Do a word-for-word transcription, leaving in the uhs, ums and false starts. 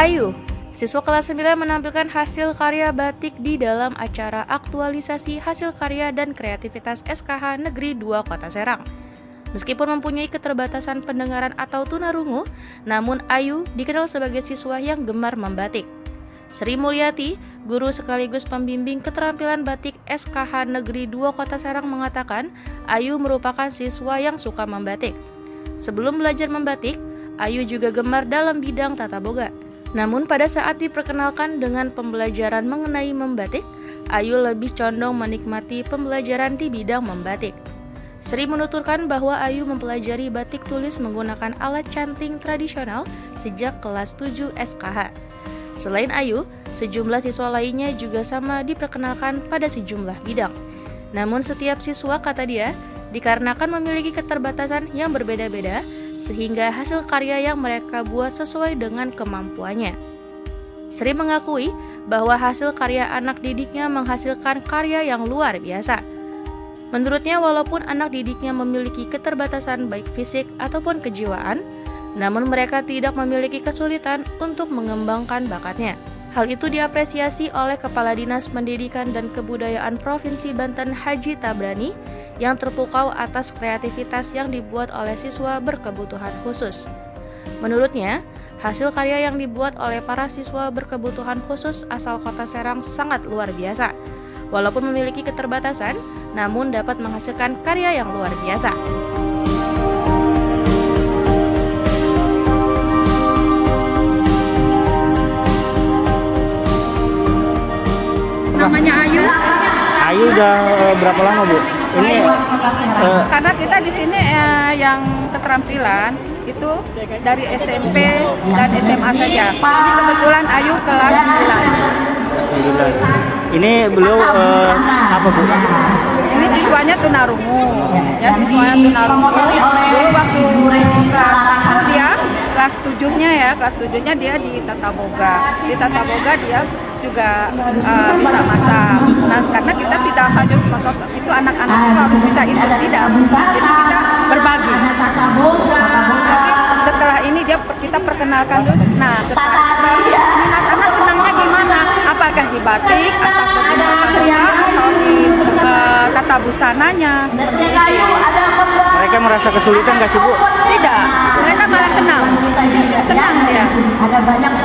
Ayu, siswa kelas sembilan menampilkan hasil karya batik di dalam acara aktualisasi hasil karya dan kreativitas S K H Negeri dua Kota Serang. Meskipun mempunyai keterbatasan pendengaran atau tunarungu, namun Ayu dikenal sebagai siswa yang gemar membatik. Sri Mulyati, guru sekaligus pembimbing keterampilan batik S K H Negeri dua Kota Serang mengatakan, Ayu merupakan siswa yang suka membatik. Sebelum belajar membatik, Ayu juga gemar dalam bidang tata boga. Namun pada saat diperkenalkan dengan pembelajaran mengenai membatik, Ayu lebih condong menikmati pembelajaran di bidang membatik. Sri menuturkan bahwa Ayu mempelajari batik tulis menggunakan alat canting tradisional sejak kelas tujuh S K H. Selain Ayu, sejumlah siswa lainnya juga sama diperkenalkan pada sejumlah bidang. Namun setiap siswa, kata dia, dikarenakan memiliki keterbatasan yang berbeda-beda, sehingga hasil karya yang mereka buat sesuai dengan kemampuannya. Sri mengakui bahwa hasil karya anak didiknya menghasilkan karya yang luar biasa. Menurutnya, walaupun anak didiknya memiliki keterbatasan baik fisik ataupun kejiwaan, namun mereka tidak memiliki kesulitan untuk mengembangkan bakatnya. Hal itu diapresiasi oleh Kepala Dinas Pendidikan dan Kebudayaan Provinsi Banten Haji Tabrani yang terpukau atas kreativitas yang dibuat oleh siswa berkebutuhan khusus. Menurutnya, hasil karya yang dibuat oleh para siswa berkebutuhan khusus asal Kota Serang sangat luar biasa. Walaupun memiliki keterbatasan, namun dapat menghasilkan karya yang luar biasa. Namanya Ayu. Ayu udah berapa lama, Bu? Ini uh, karena kita di sini uh, yang keterampilan itu dari S M P dan S M A saja. Ini kebetulan Ayu kelas sembilan. Ini beliau uh, apa, Bu? Ini siswanya tunarungu. Ya, siswanya tunarungu. Dulu waktu kelas dia kelas tujuhnya ya, kelas tujuhnya dia di tata boga. Di tata boga dia juga uh, bisa masak. Nah, karena kita tidak harus motor itu anak-anak itu harus bisa itu tidak. Jadi kita berbagi. Tapi setelah ini dia kita perkenalkan tuh. Nah, setelah ini anak-anak senangnya gimana? Apakah di batik atau di uh, tata busananya? Seperti itu. Mereka merasa kesulitan nggak sih, Bu? Tidak. Mereka malah senang. Senang dia. Ada banyak